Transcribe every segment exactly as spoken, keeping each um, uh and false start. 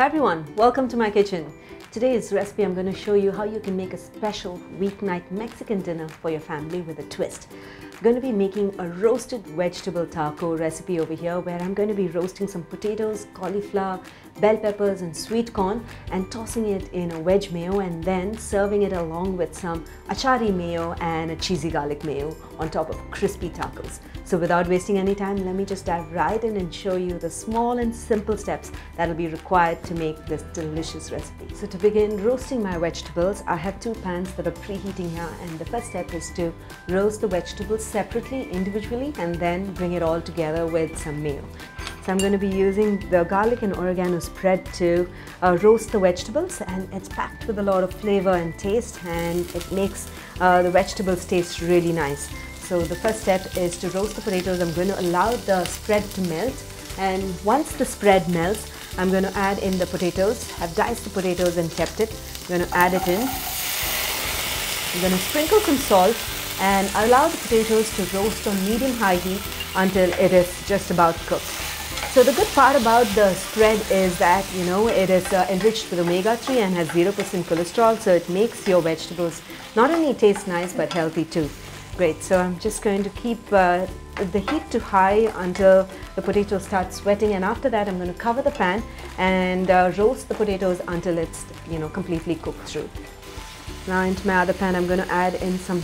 Hi everyone, welcome to my kitchen. Today's recipe, I'm going to show you how you can make a special weeknight Mexican dinner for your family with a twist. I'm going to be making a roasted vegetable taco recipe over here, where I'm going to be roasting some potatoes, cauliflower, bell peppers and sweet corn and tossing it in a wedge mayo and then serving it along with some achari mayo and a cheesy garlic mayo on top of crispy tacos. So without wasting any time, let me just dive right in and show you the small and simple steps that will be required to make this delicious recipe. So to begin roasting my vegetables, I have two pans that are preheating here, and the first step is to roast the vegetables separately, individually, and then bring it all together with some mayo. So I'm going to be using the garlic and oregano spread to uh, roast the vegetables, and it's packed with a lot of flavor and taste, and it makes uh, the vegetables taste really nice. So the first step is to roast the potatoes. I'm going to allow the spread to melt, and once the spread melts, I'm going to add in the potatoes. I've diced the potatoes and kept it. I'm going to add it in. I'm going to sprinkle some salt and allow the potatoes to roast on medium-high heat until it is just about cooked. So the good part about the spread is that, you know, it is uh, enriched with omega three and has zero percent cholesterol, so it makes your vegetables not only taste nice but healthy too. Great, so I'm just going to keep uh, the heat to high until the potatoes start sweating, and after that I'm going to cover the pan and uh, roast the potatoes until it's, you know, completely cooked through. Now into my other pan I'm going to add in some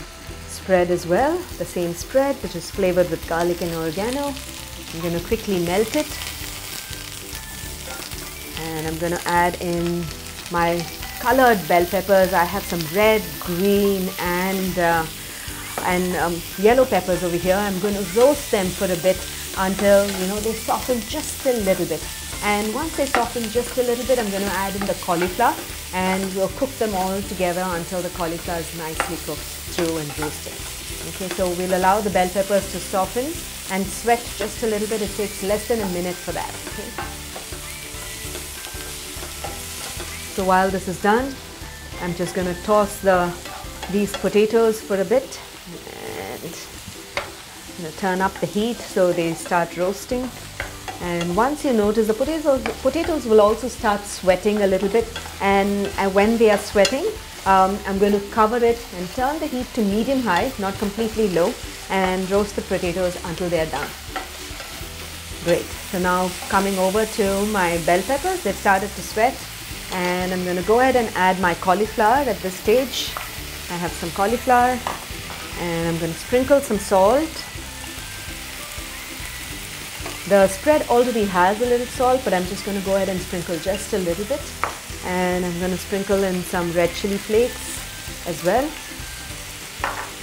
spread as well, the same spread which is flavored with garlic and oregano. I'm going to quickly melt it, and I'm going to add in my colored bell peppers. I have some red, green and, uh, and um, yellow peppers over here. I'm going to roast them for a bit until, you know, they soften just a little bit. And once they soften just a little bit, I'm going to add in the cauliflower, and we'll cook them all together until the cauliflower is nicely cooked through and roasted. Okay, so we'll allow the bell peppers to soften and sweat just a little bit. It takes less than a minute for that. Okay. So while this is done, I'm just going to toss the these potatoes for a bit, and you know, turn up the heat so they start roasting. And once you notice the potatoes, the potatoes will also start sweating a little bit, and uh, when they are sweating, um, I'm going to cover it and turn the heat to medium high, not completely low, and roast the potatoes until they are done. Great, so now coming over to my bell peppers, they've started to sweat, and I'm going to go ahead and add my cauliflower at this stage. I have some cauliflower, and I'm going to sprinkle some salt. The spread already has a little salt, but I'm just going to go ahead and sprinkle just a little bit. And I'm going to sprinkle in some red chili flakes as well.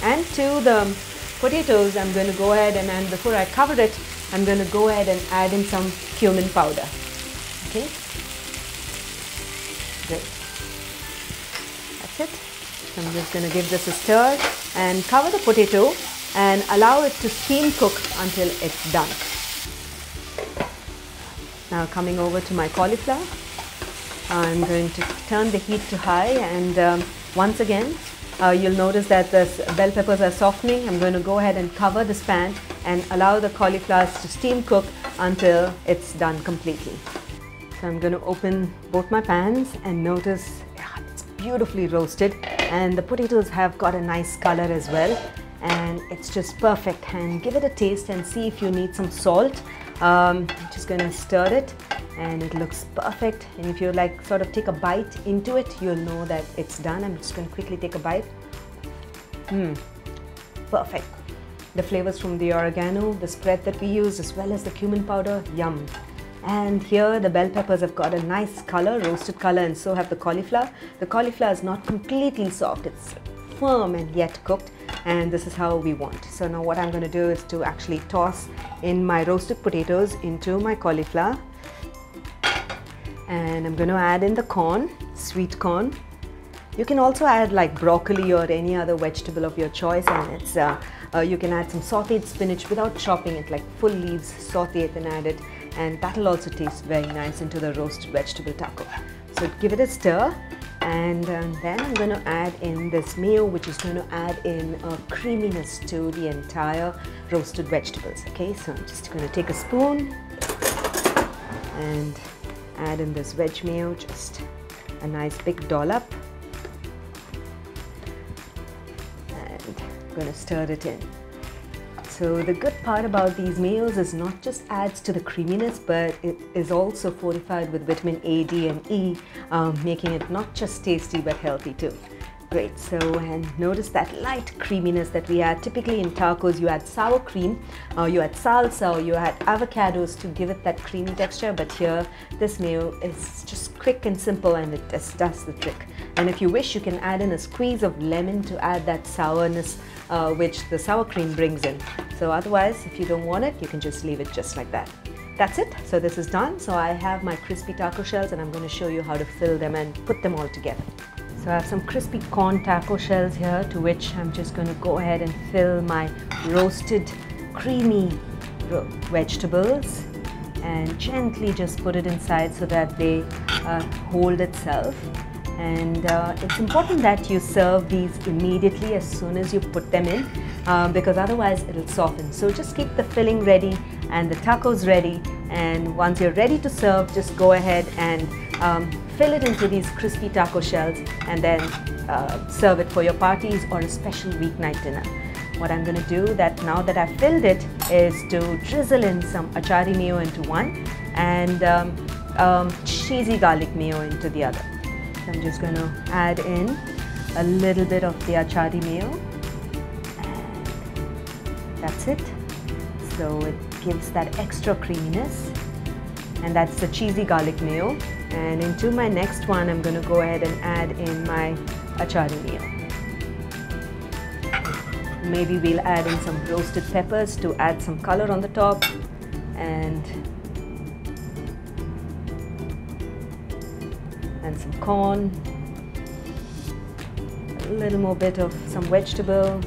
And to the potatoes, I'm going to go ahead and, and before I cover it, I'm going to go ahead and add in some cumin powder. Okay. Great. That's it. So I'm just going to give this a stir and cover the potato and allow it to steam cook until it's done. Now coming over to my cauliflower, I'm going to turn the heat to high, and um, once again uh, you'll notice that the bell peppers are softening. I'm going to go ahead and cover this pan and allow the cauliflowers to steam cook until it's done completely. So I'm going to open both my pans and notice, yeah, it's beautifully roasted, and the potatoes have got a nice color as well, and it's just perfect. And give it a taste and see if you need some salt. Um, I'm just going to stir it, and it looks perfect. And if you like sort of take a bite into it, you'll know that it's done. I'm just going to quickly take a bite. Mmm, perfect. The flavors from the oregano, the spread that we use, as well as the cumin powder, yum. And here the bell peppers have got a nice color, roasted color, and so have the cauliflower. The cauliflower is not completely soft, it's firm and yet cooked, and this is how we want. So now what I'm going to do is to actually toss in my roasted potatoes into my cauliflower, and I'm going to add in the corn, sweet corn. You can also add like broccoli or any other vegetable of your choice, and it's uh, uh, you can add some sauteed spinach without chopping it, like full leaves, saute it and add it, and that'll also taste very nice into the roasted vegetable taco. So give it a stir. And um, then I'm going to add in this mayo, which is going to add in a creaminess to the entire roasted vegetables. Okay, so I'm just going to take a spoon and add in this veg mayo, just a nice big dollop, and I'm going to stir it in. So the good part about these mayos is not just adds to the creaminess, but it is also fortified with vitamin A, D and E, um, making it not just tasty but healthy too. Great, so and notice that light creaminess that we add. Typically in tacos you add sour cream, or you add salsa, or you add avocados to give it that creamy texture, but here this mayo is just quick and simple and it just does the trick. And if you wish, you can add in a squeeze of lemon to add that sourness uh, which the sour cream brings in. So otherwise, if you don't want it, you can just leave it just like that. That's it. So this is done. So I have my crispy taco shells and I'm going to show you how to fill them and put them all together. So I have some crispy corn taco shells here, to which I'm just going to go ahead and fill my roasted creamy ro vegetables and gently just put it inside so that they uh, hold itself. And uh, it's important that you serve these immediately as soon as you put them in, um, because otherwise it'll soften. So just keep the filling ready and the tacos ready, and once you're ready to serve, just go ahead and um, fill it into these crispy taco shells and then uh, serve it for your parties or a special weeknight dinner. What I'm going to do, that now that I've filled it, is to drizzle in some achari mayo into one and um, um, cheesy garlic mayo into the other. I'm just going to add in a little bit of the achari mayo, and that's it. So it gives that extra creaminess, and that's the cheesy garlic mayo. And into my next one, I'm going to go ahead and add in my achari mayo. Maybe we'll add in some roasted peppers to add some color on the top, and and some corn, a little more bit of some vegetable.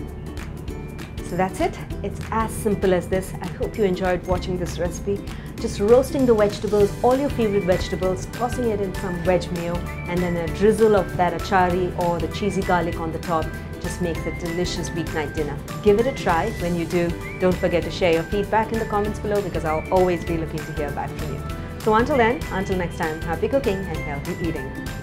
So that's it. It's as simple as this. I hope you enjoyed watching this recipe. Just roasting the vegetables, all your favorite vegetables, tossing it in some veg mayo, and then a drizzle of that achari or the cheesy garlic on the top. Just makes a delicious weeknight dinner. Give it a try. When you do, don't forget to share your feedback in the comments below, because I'll always be looking to hear back from you. So until then, until next time, happy cooking and healthy eating.